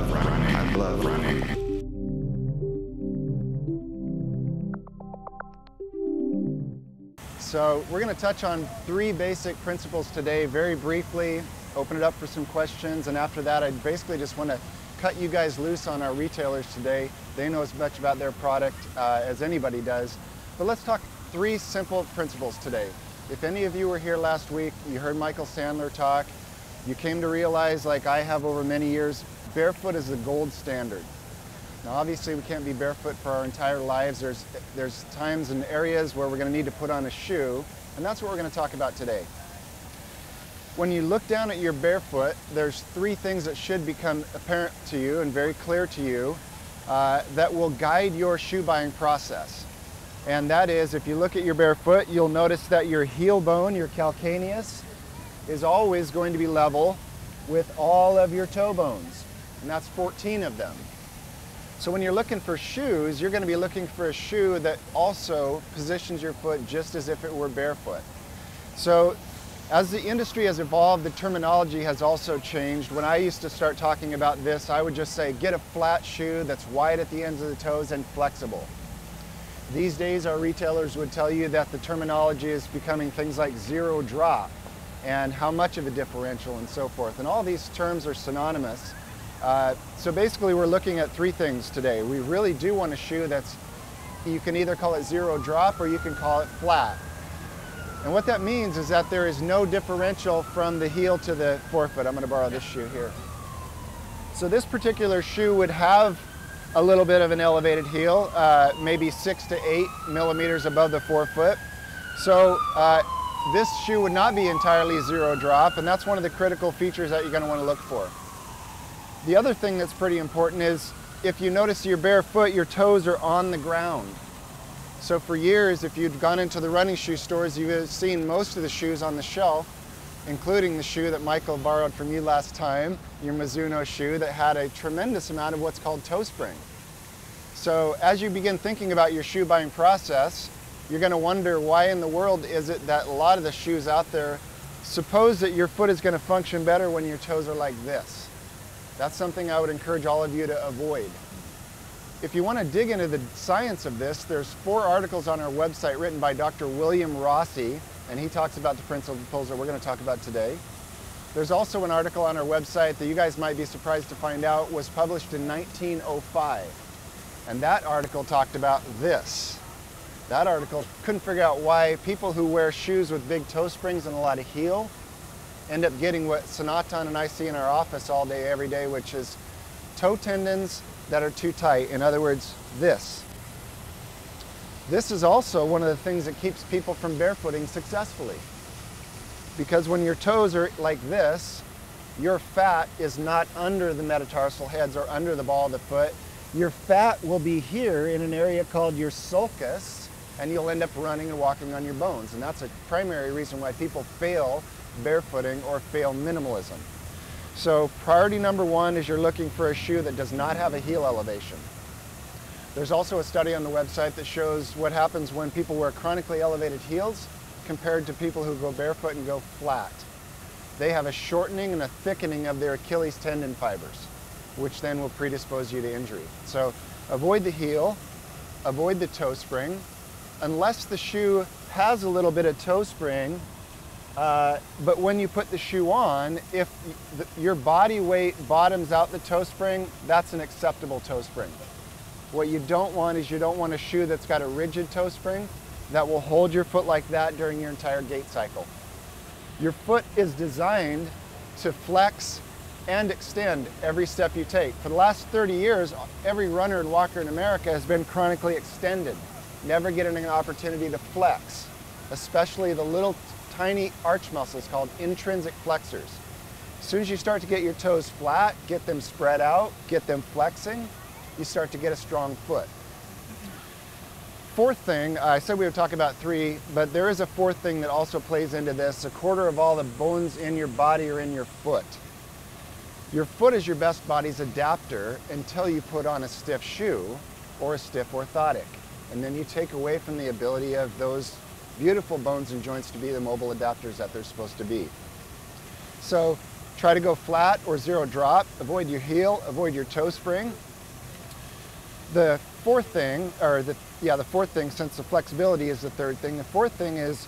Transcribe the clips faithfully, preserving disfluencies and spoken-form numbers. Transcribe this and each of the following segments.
love running. I love running. So we're going to touch on three basic principles today very briefly, open it up for some questions, and after that I basically just want to cut you guys loose on our retailers today. They know as much about their product uh, as anybody does. But let's talk three simple principles today. If any of you were here last week, you heard Michael Sandler talk, you came to realize, like I have over many years, barefoot is the gold standard. Now obviously we can't be barefoot for our entire lives. There's, there's times and areas where we're going to need to put on a shoe, and that's what we're going to talk about today. When you look down at your barefoot, there's three things that should become apparent to you and very clear to you uh, that will guide your shoe buying process. And that is, if you look at your barefoot, you'll notice that your heel bone, your calcaneus, is always going to be level with all of your toe bones, and that's fourteen of them. So when you're looking for shoes, you're going to be looking for a shoe that also positions your foot just as if it were barefoot. So as the industry has evolved, the terminology has also changed. When I used to start talking about this, I would just say, get a flat shoe that's wide at the ends of the toes and flexible. These days, our retailers would tell you that the terminology is becoming things like zero drop and how much of a differential and so forth. And all these terms are synonymous. Uh, so basically we're looking at three things today. We really do want a shoe that's, you can either call it zero drop or you can call it flat. And what that means is that there is no differential from the heel to the forefoot. I'm going to borrow this shoe here. So this particular shoe would have a little bit of an elevated heel, uh, maybe six to eight millimeters above the forefoot. So uh, this shoe would not be entirely zero drop, and that's one of the critical features that you're going to want to look for. The other thing that's pretty important is, if you notice your bare foot, your toes are on the ground. So for years, if you'd gone into the running shoe stores, you would have seen most of the shoes on the shelf, including the shoe that Michael borrowed from you last time, your Mizuno shoe that had a tremendous amount of what's called toe spring. So as you begin thinking about your shoe buying process, you're going to wonder, why in the world is it that a lot of the shoes out there suppose that your foot is going to function better when your toes are like this? That's something I would encourage all of you to avoid. If you want to dig into the science of this, there's four articles on our website written by Doctor William Rossi, and he talks about the principles that we're going to talk about today. There's also an article on our website that you guys might be surprised to find out was published in nineteen oh five, and that article talked about this. That article couldn't figure out why people who wear shoes with big toe springs and a lot of heel end up getting what Sanatan and I see in our office all day, every day, which is toe tendons that are too tight. In other words, this. This is also one of the things that keeps people from barefooting successfully. Because when your toes are like this, your fat is not under the metatarsal heads or under the ball of the foot. Your fat will be here in an area called your sulcus, and you'll end up running and walking on your bones. And that's a primary reason why people fail barefooting or fail minimalism. So priority number one is you're looking for a shoe that does not have a heel elevation. There's also a study on the website that shows what happens when people wear chronically elevated heels compared to people who go barefoot and go flat. They have a shortening and a thickening of their Achilles tendon fibers, which then will predispose you to injury. So avoid the heel, avoid the toe spring. Unless the shoe has a little bit of toe spring, Uh, but when you put the shoe on, if the, your body weight bottoms out the toe spring, that's an acceptable toe spring. What you don't want is you don't want a shoe that's got a rigid toe spring that will hold your foot like that during your entire gait cycle. Your foot is designed to flex and extend every step you take. For the last thirty years, every runner and walker in America has been chronically extended, never getting an opportunity to flex, especially the little tiny arch muscles called intrinsic flexors. As soon as you start to get your toes flat, get them spread out, get them flexing, you start to get a strong foot. Fourth thing, I said we would talk about three, but there is a fourth thing that also plays into this. A quarter of all the bones in your body are in your foot. Your foot is your best body's adapter until you put on a stiff shoe or a stiff orthotic. And then you take away from the ability of those beautiful bones and joints to be the mobile adapters that they're supposed to be. So Try to go flat or zero drop. Avoid your heel, avoid your toe spring. The fourth thing, or the, yeah, the fourth thing, since the flexibility is the third thing, the fourth thing is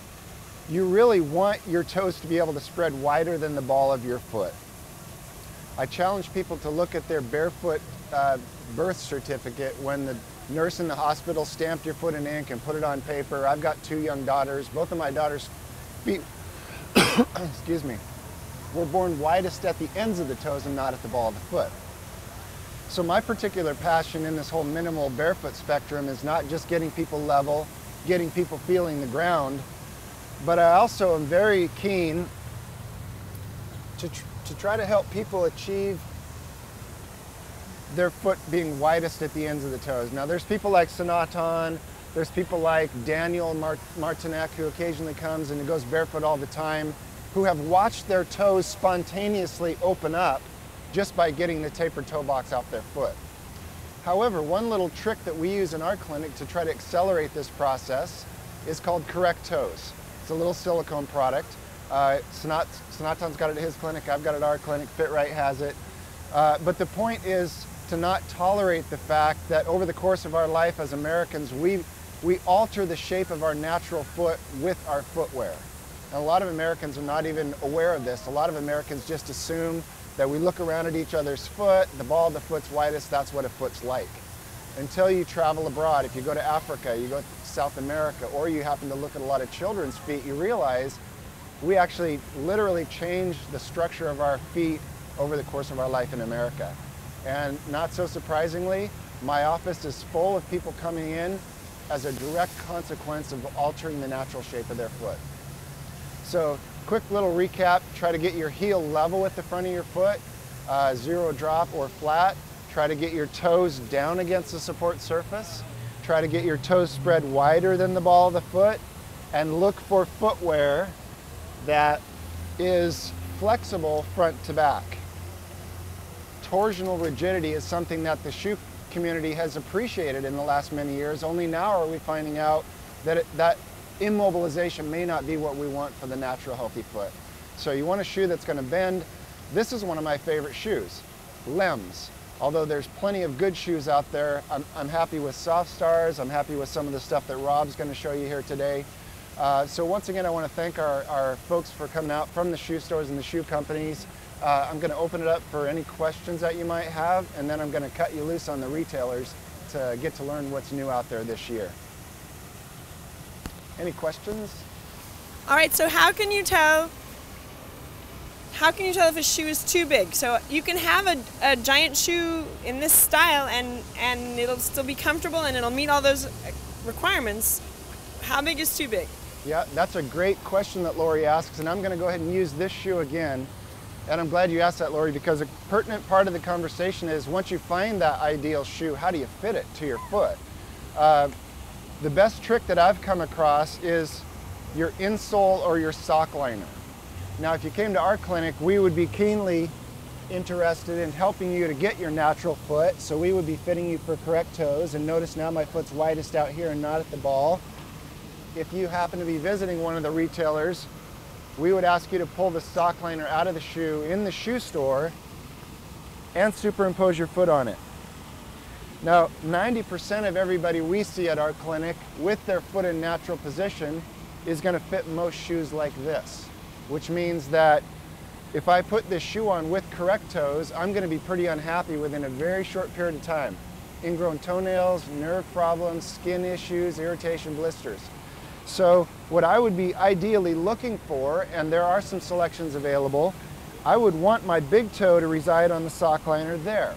you really want your toes to be able to spread wider than the ball of your foot. I challenge people to look at their barefoot uh, birth certificate when the nurse in the hospital stamped your foot in ink and put it on paper. I've got two young daughters. Both of my daughters' feet, excuse me, were born widest at the ends of the toes and not at the ball of the foot. So my particular passion in this whole minimal barefoot spectrum is not just getting people level, getting people feeling the ground, but I also am very keen to, tr to try to help people achieve their foot being widest at the ends of the toes. Now there's people like Sanatan, there's people like Daniel Mart Martinac who occasionally comes and goes barefoot all the time, who have watched their toes spontaneously open up just by getting the tapered toe box off their foot. However, one little trick that we use in our clinic to try to accelerate this process is called Correct Toes. It's a little silicone product. Uh, Sanat, Sanatan's got it at his clinic, I've got it at our clinic, FitRight has it. Uh, but the point is to not tolerate the fact that over the course of our life as Americans, we, we alter the shape of our natural foot with our footwear. And a lot of Americans are not even aware of this. A lot of Americans just assume that we look around at each other's foot, the ball of the foot's widest, that's what a foot's like. Until you travel abroad, if you go to Africa, you go to South America, or you happen to look at a lot of children's feet, you realize we actually literally change the structure of our feet over the course of our life in America. And not so surprisingly, my office is full of people coming in as a direct consequence of altering the natural shape of their foot. So, quick little recap, try to get your heel level with the front of your foot, uh, zero drop or flat. Try to get your toes down against the support surface. Try to get your toes spread wider than the ball of the foot. And look for footwear that is flexible front to back. Torsional rigidity is something that the shoe community has appreciated in the last many years. Only now are we finding out that it, that immobilization may not be what we want for the natural healthy foot. So you want a shoe that's going to bend. This is one of my favorite shoes, Lems. Although there's plenty of good shoes out there, I'm, I'm happy with Soft Stars. I'm happy with some of the stuff that Rob's going to show you here today. Uh, so once again, I want to thank our, our folks for coming out from the shoe stores and the shoe companies. Uh, I'm going to open it up for any questions that you might have, and then I'm going to cut you loose on the retailers to get to learn what's new out there this year. Any questions? All right, so how can you tell, how can you tell if a shoe is too big? So you can have a, a giant shoe in this style and, and it'll still be comfortable and it'll meet all those requirements. How big is too big? Yeah, that's a great question that Lori asks, and I'm going to go ahead and use this shoe again. And I'm glad you asked that, Lori, because a pertinent part of the conversation is once you find that ideal shoe, how do you fit it to your foot? Uh, the best trick that I've come across is your insole or your sock liner. Now, if you came to our clinic, we would be keenly interested in helping you to get your natural foot. So we would be fitting you for Correct Toes. And notice now my foot's widest out here and not at the ball. If you happen to be visiting one of the retailers, we would ask you to pull the sock liner out of the shoe in the shoe store and superimpose your foot on it. Now, ninety percent of everybody we see at our clinic with their foot in natural position is going to fit most shoes like this, which means that if I put this shoe on with Correct Toes, I'm going to be pretty unhappy within a very short period of time. Ingrown toenails, nerve problems, skin issues, irritation, blisters. So what I would be ideally looking for, and there are some selections available, I would want my big toe to reside on the sock liner there.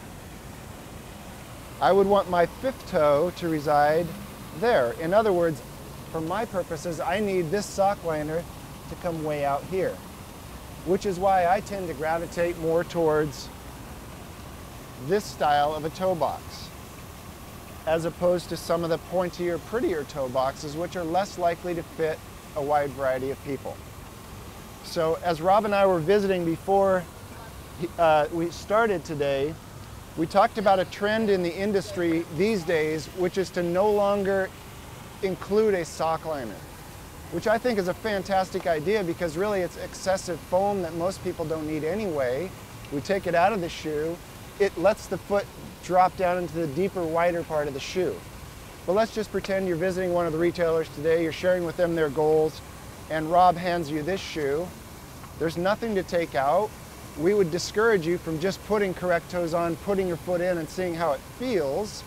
I would want my fifth toe to reside there. In other words, for my purposes, I need this sock liner to come way out here, which is why I tend to gravitate more towards this style of a toe box, as opposed to some of the pointier, prettier toe boxes, which are less likely to fit a wide variety of people. So as Rob and I were visiting before uh, we started today, we talked about a trend in the industry these days, which is to no longer include a sock liner. which I think is a fantastic idea because really it's excessive foam that most people don't need anyway. We take it out of the shoe, it lets the foot drop down into the deeper, wider part of the shoe. But let's just pretend you're visiting one of the retailers today, you're sharing with them their goals, and Rob hands you this shoe. There's nothing to take out. We would discourage you from just putting Correct Toes on, putting your foot in, and seeing how it feels.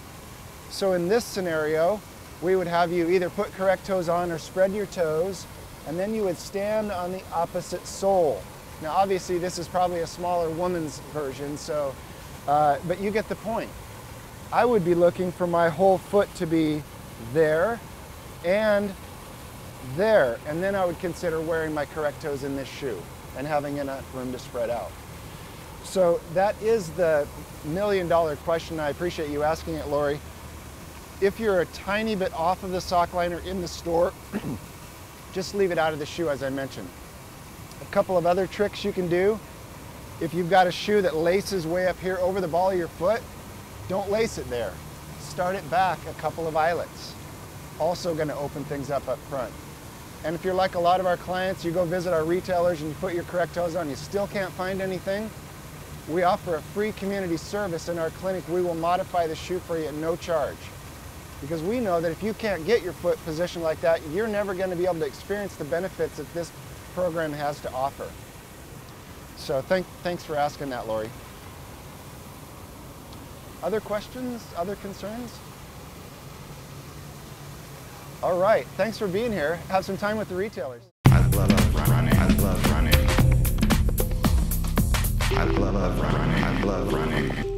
So in this scenario, we would have you either put Correct Toes on or spread your toes, and then you would stand on the opposite sole. Now obviously this is probably a smaller woman's version, so, uh, but you get the point. I would be looking for my whole foot to be there and there, and then I would consider wearing my Correct Toes in this shoe and having enough room to spread out. So that is the million dollar question. I appreciate you asking it, Lori. If you're a tiny bit off of the sock line or in the store, just leave it out of the shoe as I mentioned. A couple of other tricks you can do. If you've got a shoe that laces way up here over the ball of your foot, don't lace it there. Start it back a couple of eyelets. Also going to open things up up front. And if you're like a lot of our clients, you go visit our retailers and you put your Correct Toes on, you still can't find anything. We offer a free community service in our clinic. We will modify the shoe for you at no charge. Because we know that if you can't get your foot positioned like that, you're never going to be able to experience the benefits that this program has to offer. So thank, thanks for asking that, Lori. Other questions, other concerns? All right, thanks for being here. Have some time with the retailers. I love running, I love running. I love running, I love running.